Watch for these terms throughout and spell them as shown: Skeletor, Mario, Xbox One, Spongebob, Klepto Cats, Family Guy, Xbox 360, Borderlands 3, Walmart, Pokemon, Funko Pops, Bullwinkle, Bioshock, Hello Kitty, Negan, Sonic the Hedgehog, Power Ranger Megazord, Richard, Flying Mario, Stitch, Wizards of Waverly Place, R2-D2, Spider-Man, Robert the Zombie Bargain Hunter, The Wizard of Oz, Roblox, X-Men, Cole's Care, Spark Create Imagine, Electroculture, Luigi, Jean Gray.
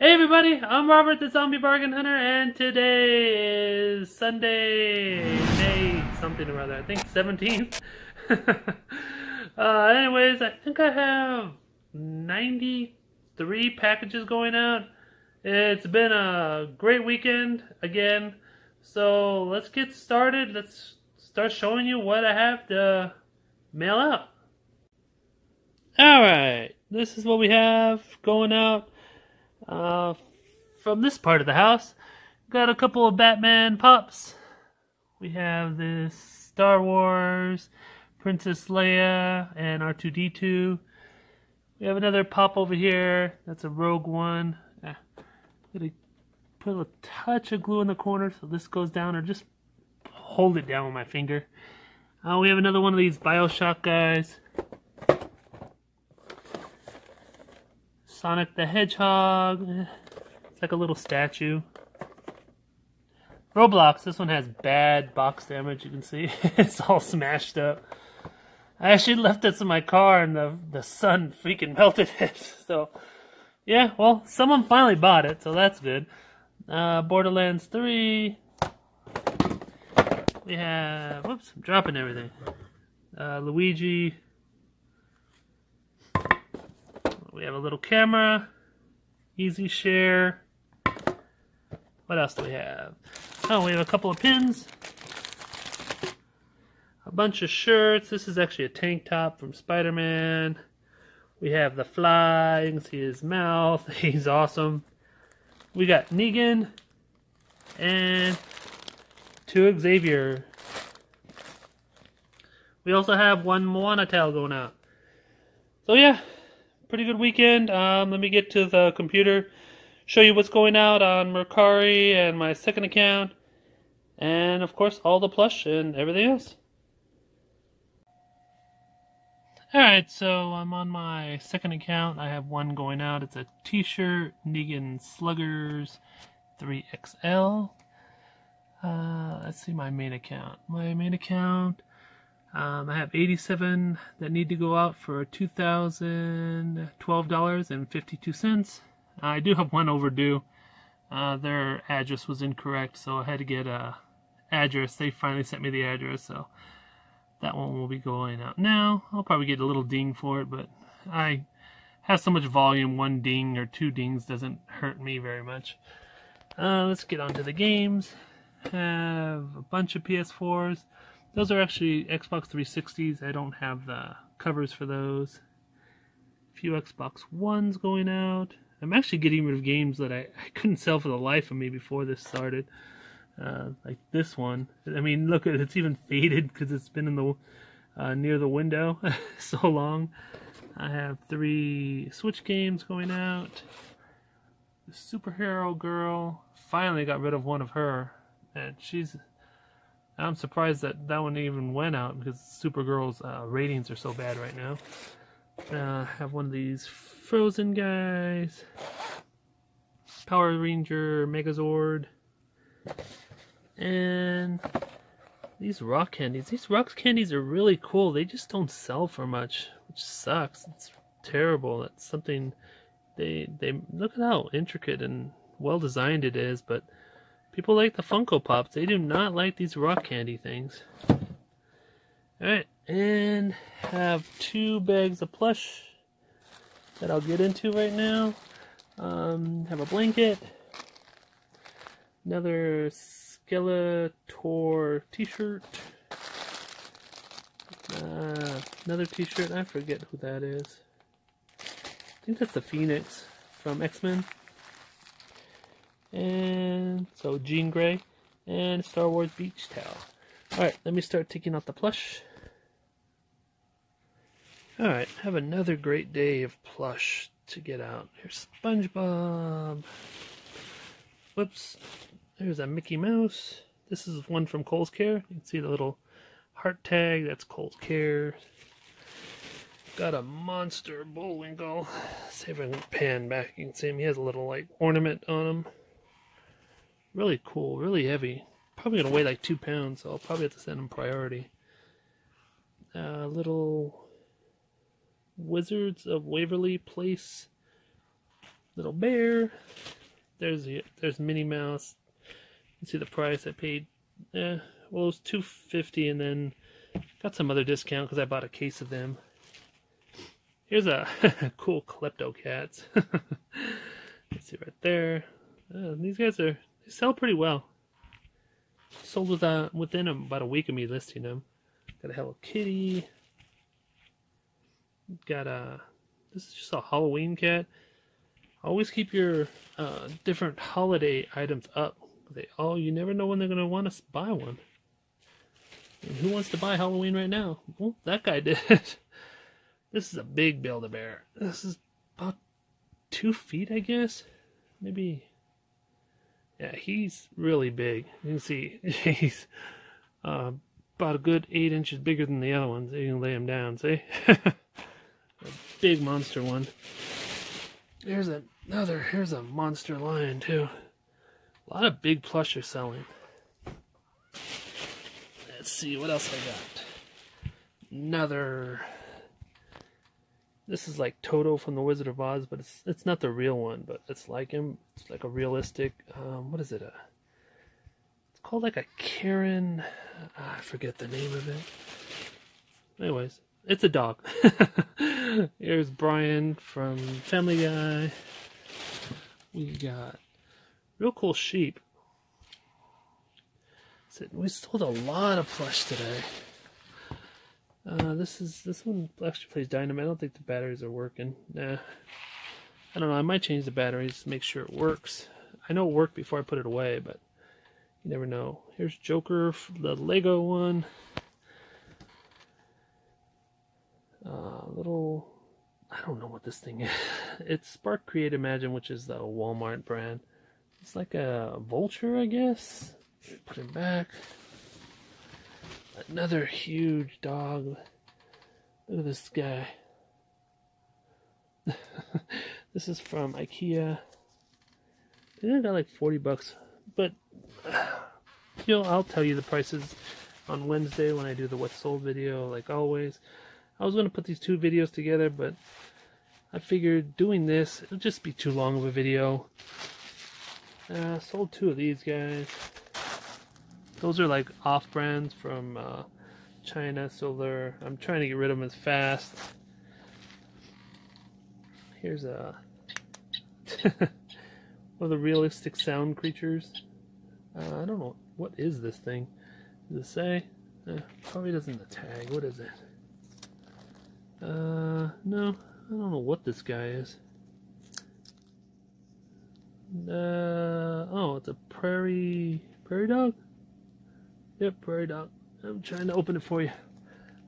Hey everybody, I'm Robert the Zombie Bargain Hunter, and today is Sunday, May something or other, I think 17th. Anyways, I think I have 93 packages going out. It's been a great weekend again, so let's get started. Let's start showing you what I have to mail out. Alright, this is what we have going out. From this part of the house, got a couple of Batman Pops. We have this Star Wars, Princess Leia, and R2-D2. We have another Pop over here. That's a Rogue One. I'm going to put a touch of glue in the corner so this goes down, or just hold it down with my finger. We have another one of these Bioshock guys. Sonic the Hedgehog, it's like a little statue. Roblox, this one has bad box damage, you can see. It's all smashed up. I actually left this in my car and the sun freaking melted it. So, yeah, well, someone finally bought it, so that's good. Borderlands 3. We have, whoops, I'm dropping everything. Luigi. We have a little camera, easy share. What else do we have? Oh, we have a couple of pins, a bunch of shirts. This is actually a tank top from Spider-Man. We have the Fly, you can see his mouth, he's awesome. We got Negan and two Xavier. We also have one Moana towel going out. So yeah. Pretty good weekend. Let me get to the computer, show you what's going out on Mercari and my second account, and of course all the plush and everything else. Alright, so I'm on my second account. I have one going out. It's a t-shirt, Negan Sluggers 3XL. Let's see my main account. My main account, I have 87 that need to go out for $2,012.52. I do have one overdue. Their address was incorrect, so I had to get an address. They finally sent me the address, so that one will be going out now. I'll probably get a little ding for it, but I have so much volume, one ding or two dings doesn't hurt me very much. Let's get on to the games. Have a bunch of PS4s. Those are actually Xbox 360s. I don't have the covers for those. A few Xbox Ones going out. I'm actually getting rid of games that I couldn't sell for the life of me before this started. Like this one. I mean, look, it's even faded because it's been in the near the window so long. I have 3 Switch games going out. The Superhero Girl. Finally got rid of one of her. And she's... I'm surprised that that one even went out because Supergirl's ratings are so bad right now. I have one of these Frozen guys. Power Ranger Megazord. And these rock candies. These rock candies are really cool. They just don't sell for much, which sucks. It's terrible. That's something they look at how intricate and well designed it is, but people like the Funko Pops. They do not like these rock candy things. Alright, and have 2 bags of plush that I'll get into right now. Have a blanket. Another Skeletor t-shirt. Another t-shirt. I forget who that is. I think that's the Phoenix from X-Men. And so Jean Gray and Star Wars beach towel. Alright, let me start taking out the plush. Alright, have another great day of plush to get out. Here's Spongebob. Whoops. There's a Mickey Mouse. This is one from Cole's Care. You can see the little heart tag. That's Cole's Care. Got a monster Bullwinkle. See if I can pan back. You can see him. He has a little like ornament on him. Really cool, really heavy. Probably gonna weigh like 2 pounds, so I'll probably have to send him priority. Little Wizards of Waverly Place little bear. There's Minnie Mouse. You can see the price I paid. Well, it was $2.50, and then got some other discount because I bought a case of them. Here's a cool Klepto Cats. Let's see right there. These guys they sell pretty well. Sold within about a week of me listing them. Got a Hello Kitty. Got a, this is just a Halloween cat. Always keep your different holiday items up. You never know when they're gonna want to buy one. And who wants to buy Halloween right now? Well, that guy did. This is a big Build-A-Bear. This is about 2 feet, I guess. Maybe. Yeah, he's really big. You can see he's about a good 8 inches bigger than the other ones. You can lay him down, see? A big monster one. There's another. Here's a monster lion, too. A lot of big plush are selling. Let's see what else I got. Another. This is like Toto from The Wizard of Oz, but it's not the real one, but it's like him. It's like a realistic. What is it? It's called like a Karen. I forget the name of it. Anyways, it's a dog. Here's Brian from Family Guy. We got real cool sheep. We sold a lot of plush today. This one actually plays dynamite. I don't think the batteries are working. Nah. I don't know. I might change the batteries to make sure it works. I know it worked before I put it away, but you never know. Here's Joker, the Lego one. I don't know what this thing is. It's Spark Create Imagine, which is the Walmart brand. It's like a vulture, I guess. Put him back. Another huge dog. Look at this guy. This is from IKEA. I think I got like 40 bucks, but I'll tell you the prices on Wednesday when I do the what sold video, like always. I was going to put these two videos together, but I figured doing this, it'll just be too long of a video. Sold two of these guys. Those are like off brands from China, so I'm trying to get rid of them as fast. Here's a one of the realistic sound creatures. I don't know, what is this thing? Does it say? Probably doesn't the tag. What is it? No, I don't know what this guy is. Oh, it's a prairie dog. Yep, prairie dog. I'm trying to open it for you.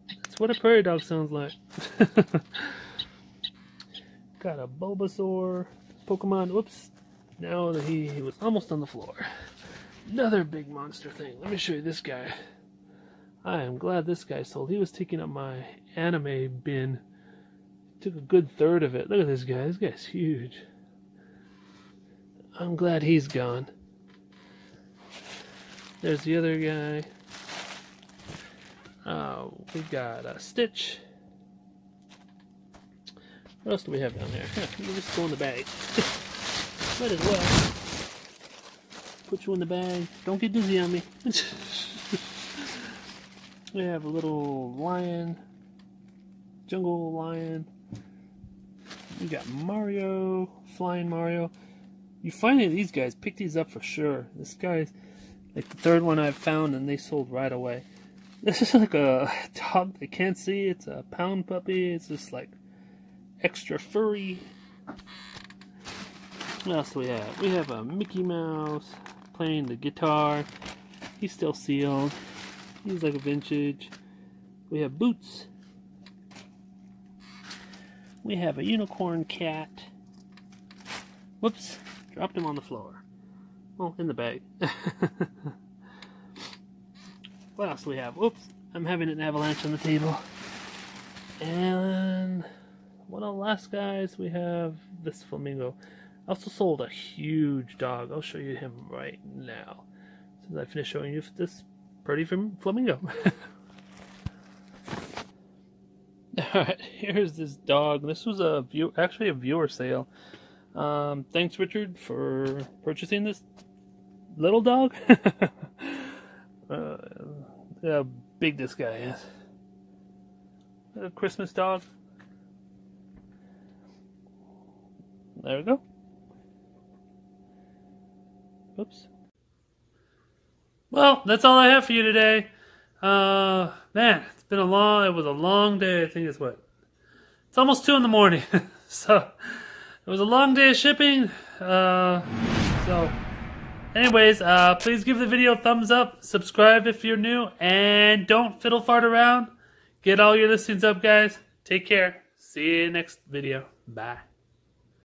That's what a prairie dog sounds like. Got a Bulbasaur Pokemon. Whoops. Now that he was almost on the floor. Another big monster thing. Let me show you this guy. I am glad this guy sold. He was taking up my anime bin. Took a good third of it. Look at this guy. This guy's huge. I'm glad he's gone. There's the other guy. We got a Stitch. What else do we have down there? We'll just go in the bag. Might as well. Put you in the bag. Don't get dizzy on me. We have a little lion. Jungle lion. We got Mario. Flying Mario. You find any of these guys, pick these up for sure. This guy's like the third one I found, and they sold right away. This is like a dog they can't see. It's a pound puppy. It's just like extra furry. What else do we have? We have a Mickey Mouse playing the guitar. He's still sealed. He's like a vintage. We have Boots. We have a unicorn cat. Whoops, dropped him on the floor. Well, in the bag. What else do we have? Oops, I'm having an avalanche on the table. And one of the last guys, we have this flamingo. I also sold a huge dog. I'll show you him right now. Since I finish showing you this pretty flamingo. Alright, here's this dog. This was actually a viewer sale. Thanks, Richard, for purchasing this little dog. How big this guy is. A Christmas dog. There we go. Oops. Well, that's all I have for you today. Man, it's been a long day. I think it's what? It's almost 2 in the morning. So it was a long day of shipping. So anyways, please give the video a thumbs up, subscribe if you're new, and don't fiddle fart around. Get all your listings up, guys. Take care. See you next video. Bye.